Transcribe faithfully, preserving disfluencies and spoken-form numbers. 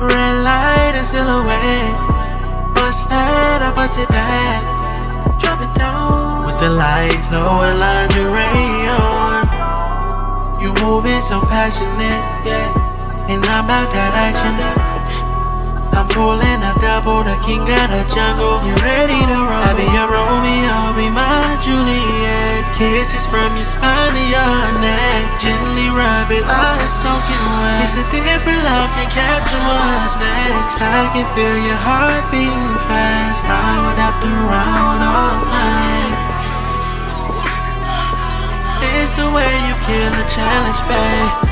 Red light and silhouette. Bust that, I busted that. Drop it down. With the lights low and lingerie on. You moving so passionate, yeah. And I'm about that action. I'm pulling a double, the king of the jungle. Get ready to roll. I be your Romeo, be my Juliet. Kisses from your spine to your neck. Gently rub it, I'm soaking wet. It's a different love, can capture what's next. I can feel your heart beating fast. Round after round all night. It's the way you kill the challenge, babe.